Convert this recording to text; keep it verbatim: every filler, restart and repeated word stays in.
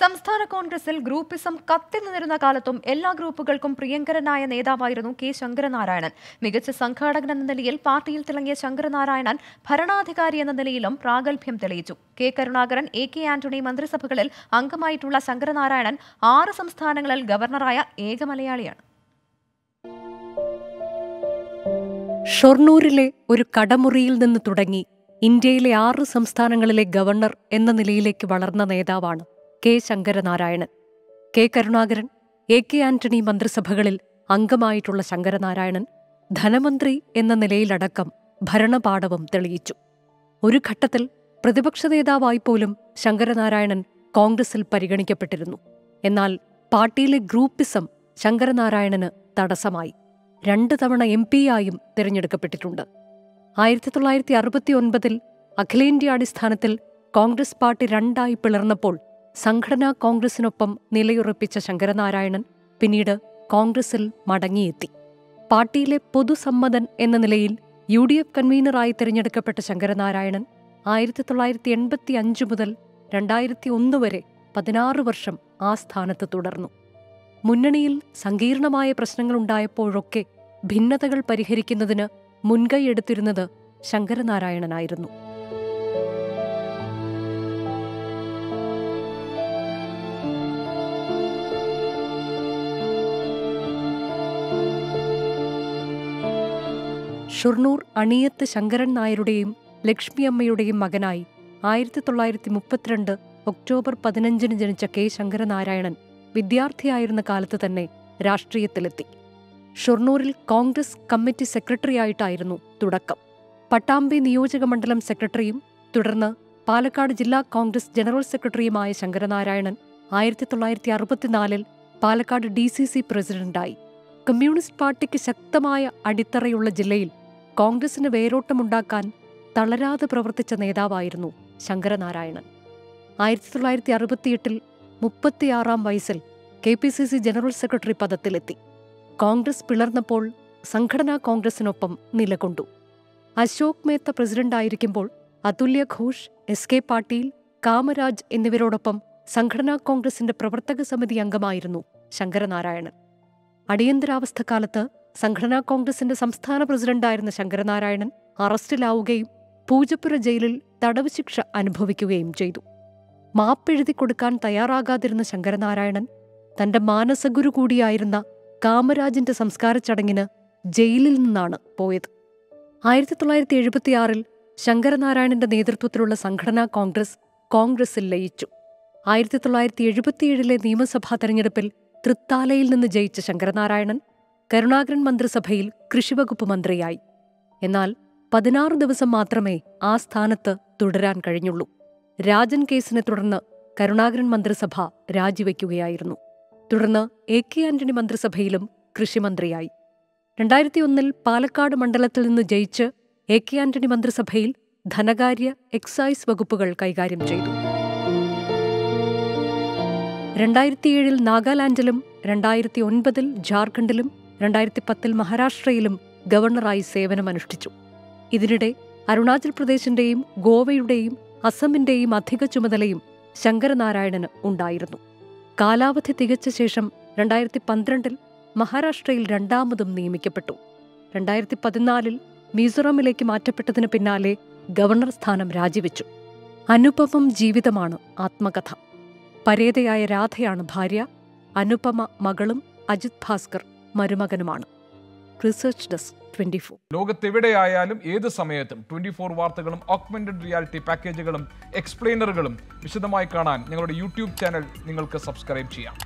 സംസ്ഥാന കോൺഗ്രസിൽ ഗ്രൂപ്പിസം കത്തി നിന്നിരുന്ന കാലത്തും എല്ലാ ഗ്രൂപ്പുകൾക്കും പ്രിയങ്കരനായ നേതാവായിരുന്നു കെ ശങ്കരനാരായണൻ. മികച്ച സംഘാടകൻ എന്ന നിലയിൽ പാർട്ടിയിൽ തിളങ്ങിയ ശങ്കരനാരായണൻ ഭരണാധികാരി എന്ന നിലയിലും പ്രാഗൽഭ്യം തെളിയിച്ചു. കെ കരുണാകരൻ, എ കെ ആന്റണി മന്ത്രിസഭകളിൽ അംഗമായിട്ടുള്ള ശങ്കരനാരായണൻ ആറ് സംസ്ഥാനങ്ങളിൽ ഗവർണറായ ഏക മലയാളിയാണ്. ഷൊർണൂരിലെ ഒരു കടമുറിയിൽ നിന്ന് തുടങ്ങി ഇന്ത്യയിലെ ആറ് സംസ്ഥാനങ്ങളിലെ ഗവർണർ എന്ന നിലയിലേക്ക് വളർന്ന നേതാവാണ് കെ ശങ്കരനാരായണൻ. കെ കരുണാകരൻ, എ കെ ആന്റണി മന്ത്രിസഭകളിൽ അംഗമായിട്ടുള്ള ശങ്കരനാരായണൻ ധനമന്ത്രി എന്ന നിലയിലടക്കം ഭരണപാഠവും തെളിയിച്ചു. ഒരു ഘട്ടത്തിൽ പ്രതിപക്ഷ നേതാവായി പോലും ശങ്കരനാരായണൻ കോൺഗ്രസിൽ പരിഗണിക്കപ്പെട്ടിരുന്നു. എന്നാൽ പാർട്ടിയിലെ ഗ്രൂപ്പിസം ശങ്കരനാരായണന് തടസ്സമായി. രണ്ട് തവണ എം പിയായും തിരഞ്ഞെടുക്കപ്പെട്ടിട്ടുണ്ട്. ആയിരത്തി തൊള്ളായിരത്തി അറുപത്തി ഒൻപതിൽ അഖിലേന്ത്യാ അടിസ്ഥാനത്തിൽ കോൺഗ്രസ് പാർട്ടി രണ്ടായി പിളർന്നപ്പോൾ സംഘടനാ കോൺഗ്രസിനൊപ്പം നിലയുറപ്പിച്ച ശങ്കരനാരായണൻ പിന്നീട് കോൺഗ്രസിൽ മടങ്ങിയെത്തി. പാർട്ടിയിലെ പൊതുസമ്മതൻ എന്ന നിലയിൽ യു ഡി എഫ് കൺവീനറായി തിരഞ്ഞെടുക്കപ്പെട്ട ശങ്കരനാരായണൻ ആയിരത്തി തൊള്ളായിരത്തി എൺപത്തി അഞ്ച് മുതൽ രണ്ടായിരത്തി ഒന്ന് വരെ പതിനാറ് വർഷം ആ സ്ഥാനത്ത് തുടർന്നു. മുന്നണിയിൽ സങ്കീർണമായ പ്രശ്നങ്ങളുണ്ടായപ്പോഴൊക്കെ ഭിന്നതകൾ പരിഹരിക്കുന്നതിന് മുൻകൈയെടുത്തിരുന്നത് ശങ്കരനാരായണനായിരുന്നു. ഷൊർണൂർ അണിയത്ത് ശങ്കരൻ നായരുടെയും ലക്ഷ്മിയമ്മയുടെയും മകനായി ആയിരത്തി തൊള്ളായിരത്തി മുപ്പത്തിരണ്ട് ഒക്ടോബർ പതിനഞ്ചിന് ജനിച്ച കെ ശങ്കരനാരായണൻ വിദ്യാർത്ഥിയായിരുന്ന കാലത്ത് തന്നെ രാഷ്ട്രീയത്തിലെത്തി. ഷൊർണൂരിൽ കോൺഗ്രസ് കമ്മിറ്റി സെക്രട്ടറിയായിട്ടായിരുന്നു തുടക്കം. പട്ടാമ്പി നിയോജകമണ്ഡലം സെക്രട്ടറിയും തുടർന്ന് പാലക്കാട് ജില്ലാ കോൺഗ്രസ് ജനറൽ സെക്രട്ടറിയുമായ ശങ്കരനാരായണൻ ആയിരത്തി തൊള്ളായിരത്തി അറുപത്തിനാലിൽ പാലക്കാട് ഡി സി സി പ്രസിഡന്റായി. കമ്മ്യൂണിസ്റ്റ് പാർട്ടിക്ക് ശക്തമായ അടിത്തറയുള്ള ജില്ലയിൽ കോൺഗ്രസിന് വേരോട്ടമുണ്ടാക്കാൻ തളരാതെ പ്രവർത്തിച്ച നേതാവായിരുന്നു ശങ്കരനാരായണൻ. ആയിരത്തി തൊള്ളായിരത്തി അറുപത്തിയെട്ടിൽ മുപ്പത്തിയാറാം വയസ്സിൽ K P C C general secretary പദത്തിലെത്തി. കോൺഗ്രസ് പിളർന്നപ്പോൾ സംഘടനാ കോൺഗ്രസിനൊപ്പം നിലകൊണ്ടു. അശോക് മേത്ത പ്രസിഡന്റായിരിക്കുമ്പോൾ അതുല്യ ഘോഷ്, എസ് കെ പാട്ടീൽ, കാമരാജ് എന്നിവരോടൊപ്പം സംഘടനാ കോൺഗ്രസിന്റെ പ്രവർത്തക സമിതി അംഗമായിരുന്നു ശങ്കരനാരായണൻ. അടിയന്തരാവസ്ഥക്കാലത്ത് സംഘടനാ കോൺഗ്രസിന്റെ സംസ്ഥാന പ്രസിഡന്റായിരുന്ന ശങ്കരനാരായണൻ അറസ്റ്റിലാവുകയും പൂജപ്പുര ജയിലിൽ തടവ് ശിക്ഷ അനുഭവിക്കുകയും ചെയ്തു. മാപ്പെഴുതി കൊടുക്കാൻ തയ്യാറാകാതിരുന്ന ശങ്കരനാരായണൻ തന്റെ മാനസഗുരു കൂടിയായിരുന്ന കാമരാജിന്റെ സംസ്കാര ചടങ്ങിന് ജയിലിൽ നിന്നാണ് പോയത്. ആയിരത്തി തൊള്ളായിരത്തി എഴുപത്തിയാറിൽ ശങ്കരനാരായണന്റെ നേതൃത്വത്തിലുള്ള സംഘടനാ കോൺഗ്രസ് കോൺഗ്രസിൽ ലയിച്ചു. ആയിരത്തി തൊള്ളായിരത്തി എഴുപത്തിയേഴിലെ നിയമസഭാ തെരഞ്ഞെടുപ്പിൽ തൃത്താലയിൽ നിന്ന് ജയിച്ച ശങ്കരനാരായണൻ കരുണാകരൻ മന്ത്രിസഭയിൽ കൃഷിവകുപ്പ് മന്ത്രിയായി. എന്നാൽ പതിനാറ് ദിവസം മാത്രമേ ആ സ്ഥാനത്ത് തുടരാൻ കഴിഞ്ഞുള്ളൂ. രാജൻ കേസിനെ തുടർന്ന് കരുണാകരൻ മന്ത്രിസഭ രാജിവെക്കുകയായിരുന്നു. തുടർന്ന് എ കെ ആന്റണി മന്ത്രിസഭയിലും കൃഷിമന്ത്രിയായി. രണ്ടായിരത്തി ഒന്നിൽ പാലക്കാട് മണ്ഡലത്തിൽ നിന്ന് ജയിച്ച് എ കെ ആന്റണി മന്ത്രിസഭയിൽ ധനകാര്യ, എക്സൈസ് വകുപ്പുകൾ കൈകാര്യം ചെയ്തു. രണ്ടായിരത്തിയേഴിൽ നാഗാലാൻഡിലും രണ്ടായിരത്തി ഒൻപതിൽ ജാർഖണ്ഡിലും രണ്ടായിരത്തി പത്തിൽ മഹാരാഷ്ട്രയിലും ഗവർണറായി സേവനമനുഷ്ഠിച്ചു. ഇതിനിടെ അരുണാചൽ പ്രദേശിന്റെയും ഗോവയുടെയും അസമിന്റെയും അധിക ചുമതലയും ശങ്കരനാരായണന് ഉണ്ടായിരുന്നു. കാലാവധി തികച്ച ശേഷം രണ്ടായിരത്തി പന്ത്രണ്ടിൽ മഹാരാഷ്ട്രയിൽ രണ്ടാമതും നിയമിക്കപ്പെട്ടു. രണ്ടായിരത്തി പതിനാലിൽ മിസോറമിലേക്ക് മാറ്റപ്പെട്ടതിന് പിന്നാലെ ഗവർണർ സ്ഥാനം രാജിവെച്ചു. അനുപമം ജീവിതമാണ് ആത്മകഥ. പരേതയായ രാധയാണ് ഭാര്യ, അനുപമ മകളും അജിത് ഭാസ്കർ മരുമകനുമാണ്. Research desk twenty four. ലോകത്തെവിടെയായാലും ഏത് സമയത്തും ട്വന്റി ഫോർ വാർത്തകളും ഓഗ്മെന്റഡ് റിയാലിറ്റി പാക്കേജുകളും എക്സ്പ്ലെയിനറുകളും വിശദമായി കാണാൻ ഞങ്ങളുടെ യൂട്യൂബ് ചാനൽ നിങ്ങൾക്ക് സബ്സ്ക്രൈബ് ചെയ്യാം.